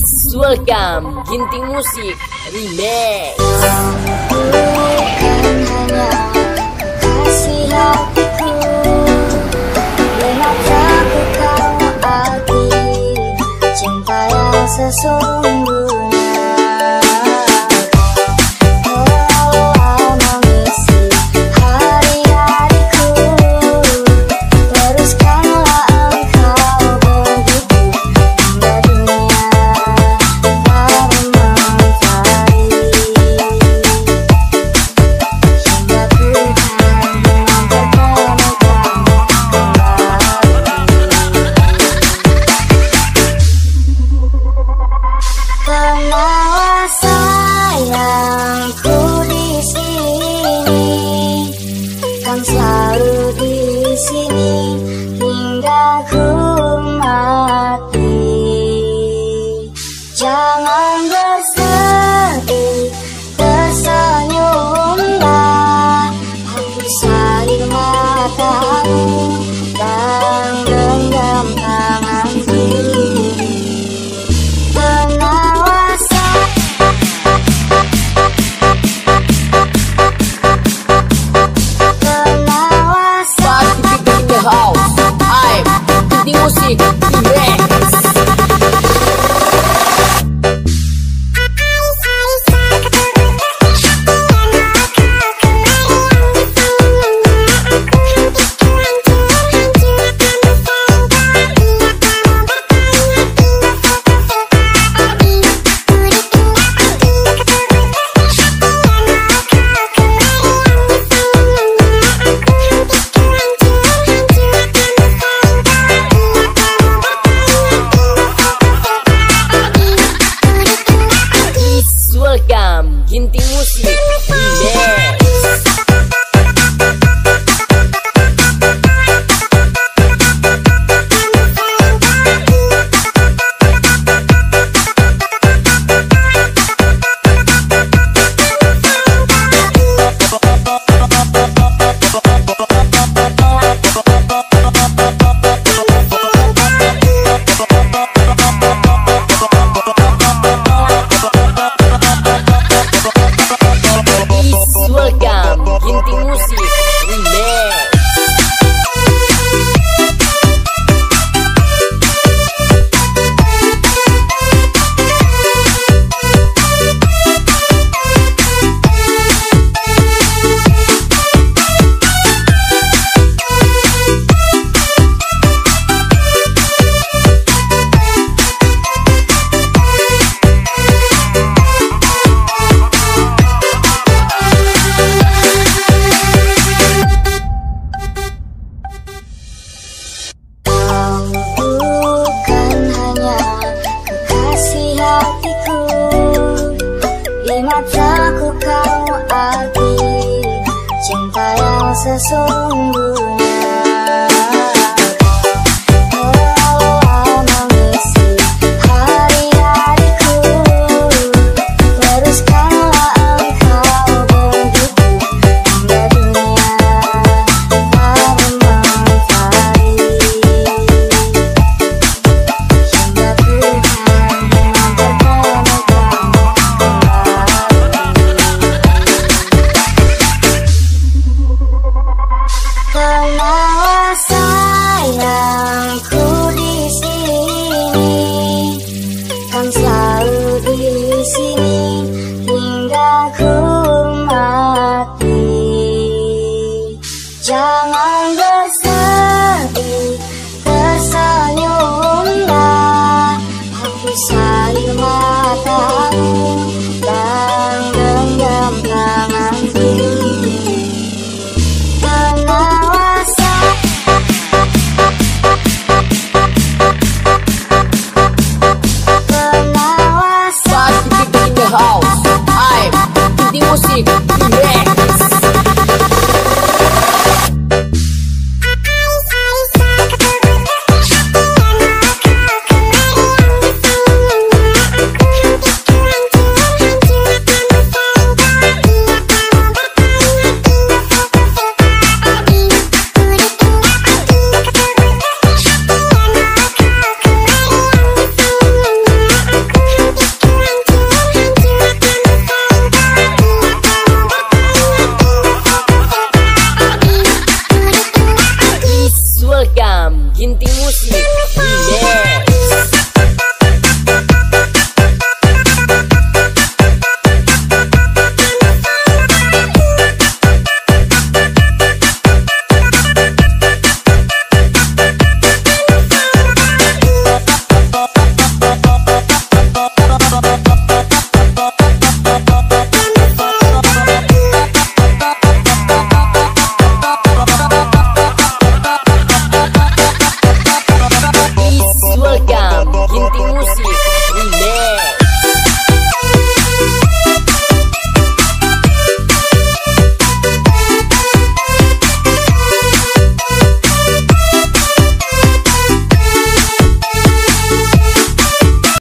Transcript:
Please welcome Ginting Musik Remix. Selalu di sini hingga ku mati. Jangan bersedih, tersenyumlah, hapusi matamu dan genggam tangan diri. Ginting Musik Remix. Mataku kau arti cinta yang sesungguhnya. Kenalah sayangku di sini, kan selalu di sini hingga ku mati. Jangan bersedih, tersenyumlah, hapusi